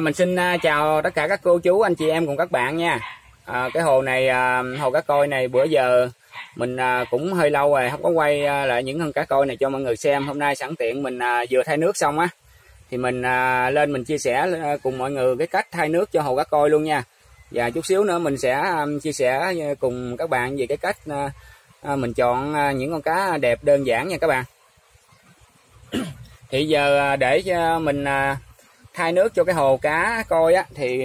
Mình xin chào tất cả các cô chú, anh chị em cùng các bạn nha. Cái hồ này, hồ cá koi này bữa giờ mình cũng hơi lâu rồi không có quay lại những con cá koi này cho mọi người xem. Hôm nay sẵn tiện mình vừa thay nước xong á, thì mình lên mình chia sẻ cùng mọi người cái cách thay nước cho hồ cá koi luôn nha. Và chút xíu nữa mình sẽ chia sẻ cùng các bạn về cái cách mình chọn những con cá đẹp đơn giản nha các bạn. Thì giờ để mình thay nước cho cái hồ cá koi á, thì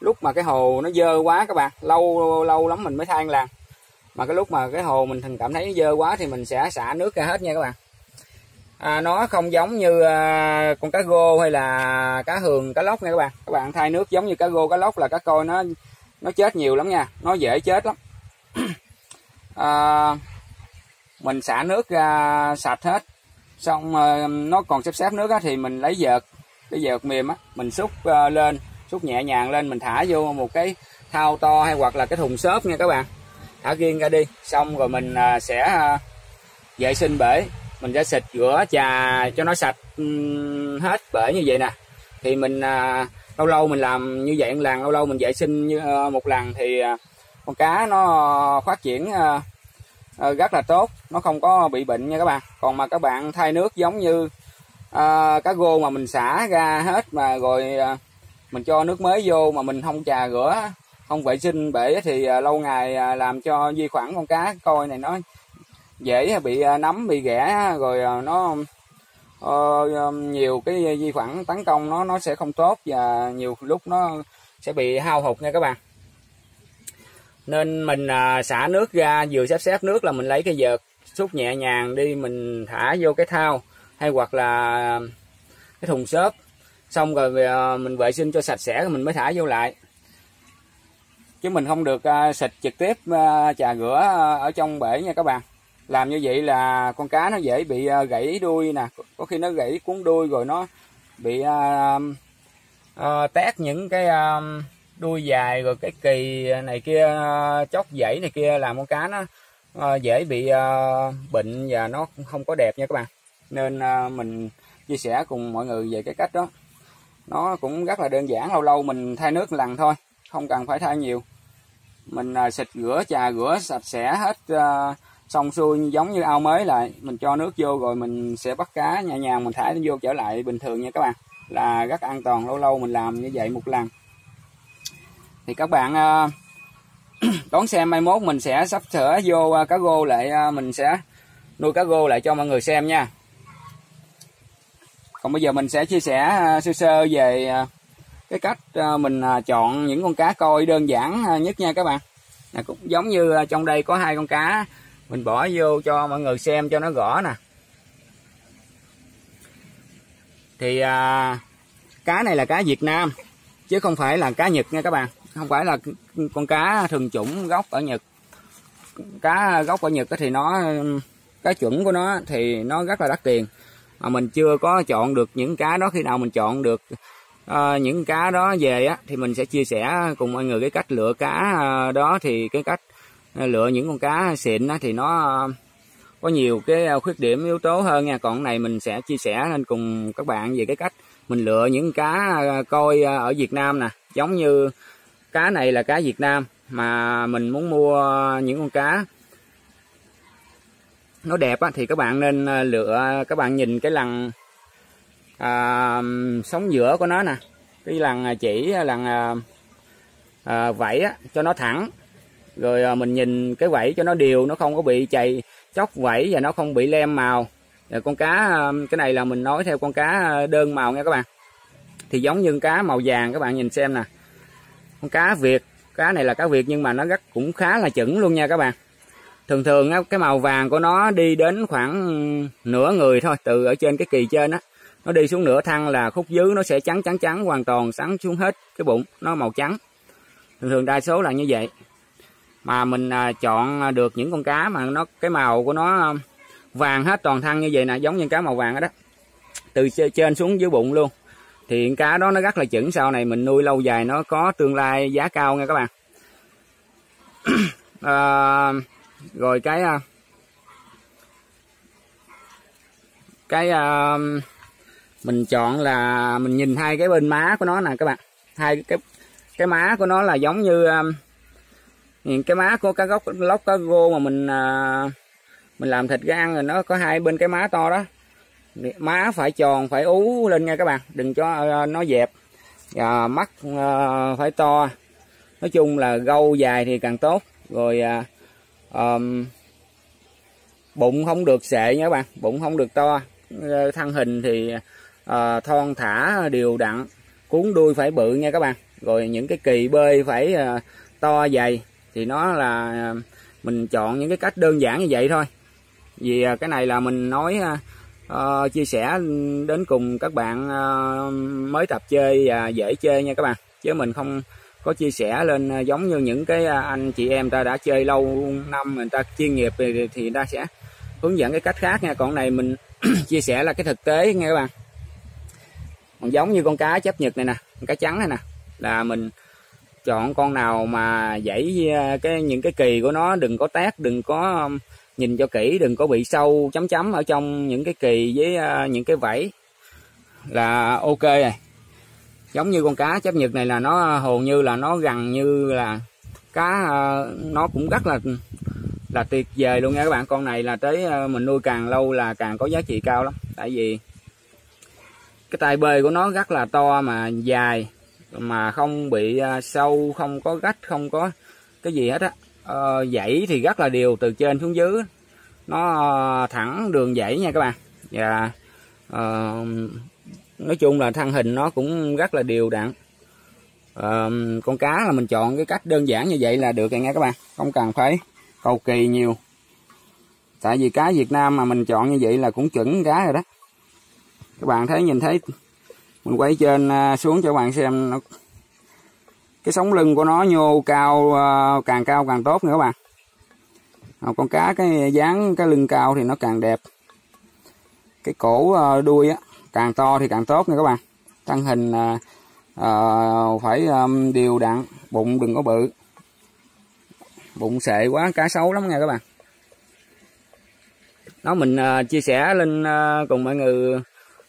lúc mà cái hồ nó dơ quá các bạn, lâu lắm mình mới thay một lần. Mà cái lúc mà cái hồ mình cảm thấy dơ quá thì mình sẽ xả nước ra hết nha các bạn. Nó không giống như con cá rô hay là cá hường, cá lóc nha các bạn. Các bạn thay nước giống như cá rô, cá lóc là cá koi nó chết nhiều lắm nha, nó dễ chết lắm. Mình xả nước ra sạch hết, xong nó còn xếp nước á, thì mình lấy vợt, cái vợt mềm á, mình xúc lên, xúc nhẹ nhàng lên, mình thả vô một cái thau to hay hoặc là cái thùng xốp nha các bạn, thả riêng ra đi. Xong rồi mình sẽ vệ sinh bể, mình sẽ xịt rửa chà cho nó sạch hết bể như vậy nè. Thì mình lâu lâu mình làm như vậy một lần, lâu lâu mình vệ sinh một lần thì con cá nó phát triển rất là tốt, nó không có bị bệnh nha các bạn. Còn mà các bạn thay nước giống như cá rô mà mình xả ra hết mà rồi mình cho nước mới vô mà mình không chà rửa, không vệ sinh bể thì lâu ngày làm cho vi khuẩn con cá koi này nó dễ bị nấm, bị ghẻ, rồi nó nhiều cái vi khuẩn tấn công nó sẽ không tốt và nhiều lúc nó sẽ bị hao hụt nha các bạn. Nên mình xả nước ra, vừa xếp nước là mình lấy cái vợt xúc nhẹ nhàng đi, mình thả vô cái thau hay hoặc là cái thùng xốp, xong rồi mình vệ sinh cho sạch sẽ rồi mình mới thả vô lại, chứ mình không được xịt trực tiếp chà rửa ở trong bể nha các bạn. Làm như vậy là con cá nó dễ bị gãy đuôi nè, có khi nó gãy cuốn đuôi rồi nó bị tét những cái đuôi dài, rồi cái kỳ này kia chóc dãy này kia, làm con cá nó dễ bị bệnh và nó không có đẹp nha các bạn. Nên mình chia sẻ cùng mọi người về cái cách đó, nó cũng rất là đơn giản, lâu lâu mình thay nước lần thôi, không cần phải thay nhiều. Mình xịt rửa chà rửa sạch sẽ hết xong xuôi giống như ao mới lại, mình cho nước vô rồi mình sẽ bắt cá nhẹ nhàng, mình thả vô trở lại bình thường nha các bạn, là rất an toàn. Lâu lâu mình làm như vậy một lần. Thì các bạn đón xem, mai mốt mình sẽ sắp sửa vô cá rô lại, mình sẽ nuôi cá rô lại cho mọi người xem nha. Còn bây giờ mình sẽ chia sẻ sơ sơ về cái cách mình chọn những con cá koi đơn giản nhất nha các bạn. Cũng giống như trong đây có hai con cá, mình bỏ vô cho mọi người xem cho nó rõ nè. Thì cá này là cá Việt Nam chứ không phải là cá Nhật nha các bạn, không phải là con cá thường chủng gốc ở Nhật. Cá gốc ở Nhật thì nó, cái chuẩn của nó thì nó rất là đắt tiền, mà mình chưa có chọn được những cá đó. Khi nào mình chọn được những cá đó về á, thì mình sẽ chia sẻ cùng mọi người cái cách lựa cá đó. Thì cái cách lựa những con cá xịn á, thì nó có nhiều cái khuyết điểm yếu tố hơn nha. Còn này mình sẽ chia sẻ lên cùng các bạn về cái cách mình lựa những cá koi ở Việt Nam nè. Giống như cá này là cá Việt Nam, mà mình muốn mua những con cá nó đẹp á, thì các bạn nên lựa, các bạn nhìn cái lần sống giữa của nó nè, cái lần chỉ, lần vảy á, cho nó thẳng. Rồi mình nhìn cái vảy cho nó đều, nó không có bị chày chóc vảy và nó không bị lem màu. Rồi con cá, cái này là mình nói theo con cá đơn màu nha các bạn. Thì giống như cá màu vàng, các bạn nhìn xem nè, con cá Việt, cá này là cá Việt nhưng mà nó rất cũng khá là chuẩn luôn nha các bạn. Thường thường cái màu vàng của nó đi đến khoảng nửa người thôi, từ ở trên cái kỳ trên á, nó đi xuống nửa thân là khúc dưới nó sẽ trắng hoàn toàn, sáng xuống hết cái bụng, nó màu trắng. Thường thường đa số là như vậy. Mà mình chọn được những con cá mà nó, cái màu của nó vàng hết toàn thân như vậy nè, giống như cá màu vàng đó, từ trên xuống dưới bụng luôn, thì con cá đó nó rất là chuẩn. Sau này mình nuôi lâu dài nó có tương lai giá cao nha các bạn. Rồi cái Mình chọn là mình nhìn hai cái bên má của nó nè các bạn, hai cái má của nó là giống như nhìn cái má của cá gốc lóc cá rô mà mình làm thịt ra ăn, rồi nó có hai bên cái má to đó. Má phải tròn, phải ú lên nha các bạn, đừng cho nó dẹp. Và mắt phải to. Nói chung là gâu dài thì càng tốt. Rồi bụng không được xệ nha các bạn, bụng không được to. Thân hình thì thon thả đều đặn, cuốn đuôi phải bự nha các bạn. Rồi những cái kỳ bơi phải to dày. Thì nó là mình chọn những cái cách đơn giản như vậy thôi. Vì cái này là mình nói chia sẻ đến cùng các bạn mới tập chơi và dễ chơi nha các bạn, chứ mình không có chia sẻ lên giống như những cái anh chị em ta đã chơi lâu năm, người ta chuyên nghiệp thì người ta sẽ hướng dẫn cái cách khác nha. Còn này mình chia sẻ là cái thực tế nha các bạn. Còn giống như con cá chép Nhật này nè, con cá trắng này nè, là mình chọn con nào mà dãy những cái kỳ của nó đừng có tét, đừng có nhìn cho kỹ, đừng có bị sâu chấm chấm ở trong những cái kỳ với những cái vảy là ok rồi. Giống như con cá chép Nhật này là nó hầu như là nó gần như là cá, nó cũng rất là tuyệt vời luôn nha các bạn. Con này là tới mình nuôi càng lâu là càng có giá trị cao lắm, tại vì cái tay bơi của nó rất là to mà dài, mà không bị sâu, không có rách, không có cái gì hết á. Dãy thì rất là đều, từ trên xuống dưới nó thẳng đường dãy nha các bạn. Và nói chung là thân hình nó cũng rất là đều đặn. Con cá là mình chọn cái cách đơn giản như vậy là được rồi nha các bạn, không cần phải cầu kỳ nhiều, tại vì cá Việt Nam mà mình chọn như vậy là cũng chuẩn cá rồi đó. Các bạn thấy, nhìn thấy mình quay trên xuống cho các bạn xem, nó cái sống lưng của nó nhô cao càng tốt nữa các bạn. Con cá cái dáng cái lưng cao thì nó càng đẹp, cái cổ đuôi á, càng to thì càng tốt nữa các bạn. Thân hình phải đều đặn, bụng đừng có bự, bụng xệ quá cá xấu lắm nha các bạn. Đó, mình chia sẻ lên cùng mọi người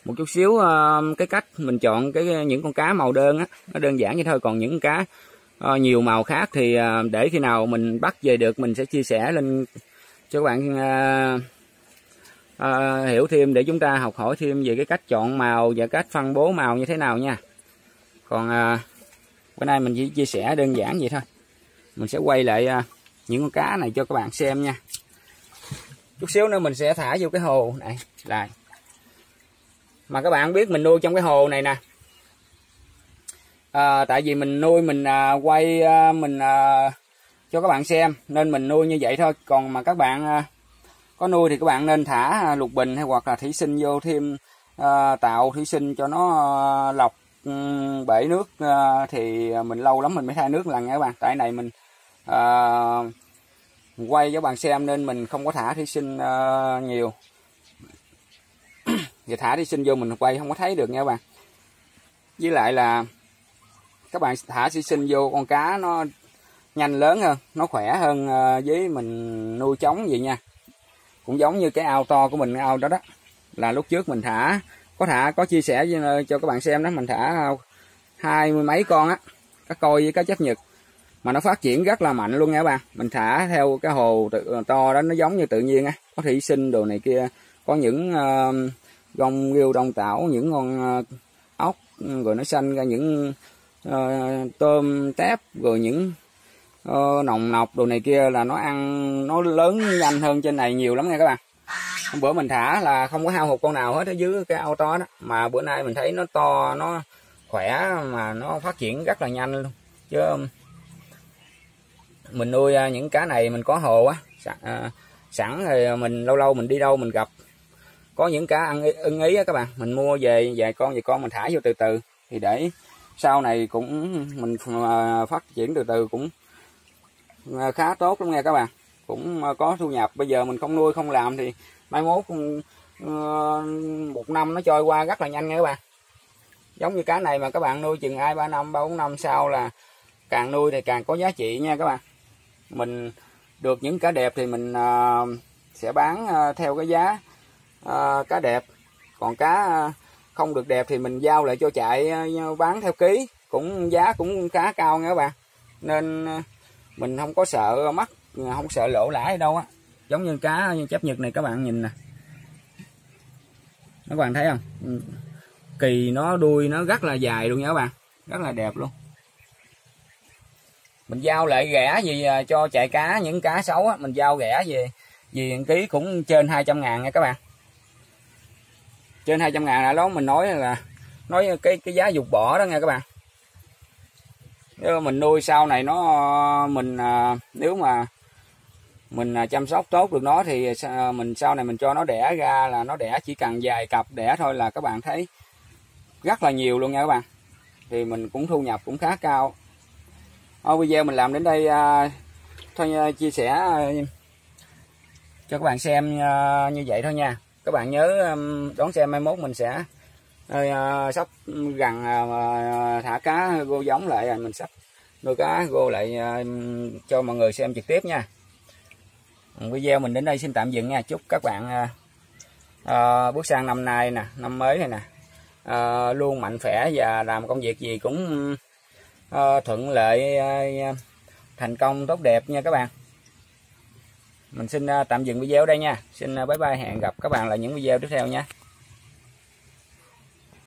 một chút xíu cái cách mình chọn những con cá màu đơn á, nó đơn giản như thôi. Còn những cá nhiều màu khác thì để khi nào mình bắt về được mình sẽ chia sẻ lên cho các bạn hiểu thêm, để chúng ta học hỏi thêm về cái cách chọn màu và cách phân bố màu như thế nào nha. Còn bữa nay mình chỉ chia sẻ đơn giản vậy thôi. Mình sẽ quay lại những con cá này cho các bạn xem nha. Chút xíu nữa mình sẽ thả vô cái hồ này lại. Mà các bạn biết mình nuôi trong cái hồ này nè, tại vì mình nuôi mình quay mình cho các bạn xem nên mình nuôi như vậy thôi. Còn mà các bạn có nuôi thì các bạn nên thả lục bình hay hoặc là thủy sinh vô thêm, tạo thủy sinh cho nó lọc bể nước, thì mình lâu lắm mình mới thay nước lần nha các bạn. Tại này mình quay cho các bạn xem nên mình không có thả thủy sinh nhiều. Và thả thủy sinh vô mình quay không có thấy được nha các bạn. Với lại là các bạn thả thủy sinh vô con cá nó nhanh lớn hơn, nó khỏe hơn với mình nuôi trống vậy nha. Cũng giống như cái ao to của mình, cái ao đó đó là lúc trước mình có chia sẻ cho các bạn xem đó, mình thả 20 mấy con á, cá koi với cá chép Nhật mà nó phát triển rất là mạnh luôn nha các bạn. Mình thả theo cái hồ to đó, nó giống như tự nhiên á, có thủy sinh đồ này kia, có những gông rêu đông tảo, những con ốc, rồi nó sanh ra những tôm tép, rồi những nòng nọc đồ này kia, là nó ăn nó lớn nhanh hơn trên này nhiều lắm nha các bạn. Hôm bữa mình thả là không có hao hụt con nào hết ở dưới cái ao to đó, mà bữa nay mình thấy nó to, nó khỏe mà nó phát triển rất là nhanh luôn. Chứ mình nuôi những cá này mình có hồ á, sẵn rồi mình lâu lâu mình đi đâu mình gặp có những cá ăn ưng ý á các bạn, mình mua về vài con mình thả vô từ từ, thì để sau này cũng mình phát triển từ từ cũng khá tốt luôn nha các bạn, cũng có thu nhập. Bây giờ mình không nuôi không làm thì mai mốt một năm nó trôi qua rất là nhanh nha các bạn. Giống như cá này mà các bạn nuôi chừng 2-3 năm 3-4 năm sau là càng nuôi thì càng có giá trị nha các bạn. Mình được những cá đẹp thì mình sẽ bán theo cái giá cá đẹp, còn cá không được đẹp thì mình giao lại cho trại bán theo ký, cũng giá cũng khá cao nha các bạn. Nên mình không có sợ mắc, không sợ lỗ lãi đâu á. Giống như cá chép Nhật này các bạn nhìn nè, các bạn thấy không, kỳ nó đuôi nó rất là dài luôn nha các bạn, rất là đẹp luôn. Mình giao lại rẻ gì cho chạy cá, những cá xấu á, mình giao rẻ về vì ký cũng trên 200.000 nha các bạn. Trên 200.000 là đó, mình nói là cái giá dục bỏ đó nha các bạn. Nếu mình nuôi sau này nó nếu mà mình chăm sóc tốt được nó thì mình sau này mình cho nó đẻ ra, là nó đẻ chỉ cần vài cặp đẻ thôi là các bạn thấy rất là nhiều luôn nha các bạn. Thì mình cũng thu nhập cũng khá cao. Ở video mình làm đến đây thôi, chia sẻ cho các bạn xem như vậy thôi nha. Các bạn nhớ đón xem, mai mốt mình sẽ sắp gần thả cá gô giống lại rồi, mình sắp nuôi cá gô lại cho mọi người xem trực tiếp nha. Video mình đến đây xin tạm dừng nha. Chúc các bạn bước sang năm nay nè, năm mới này nè, luôn mạnh khỏe và làm công việc gì cũng thuận lợi, thành công tốt đẹp nha các bạn. Mình xin tạm dừng video ở đây nha. Xin bye bye, hẹn gặp các bạn lại những video tiếp theo nha.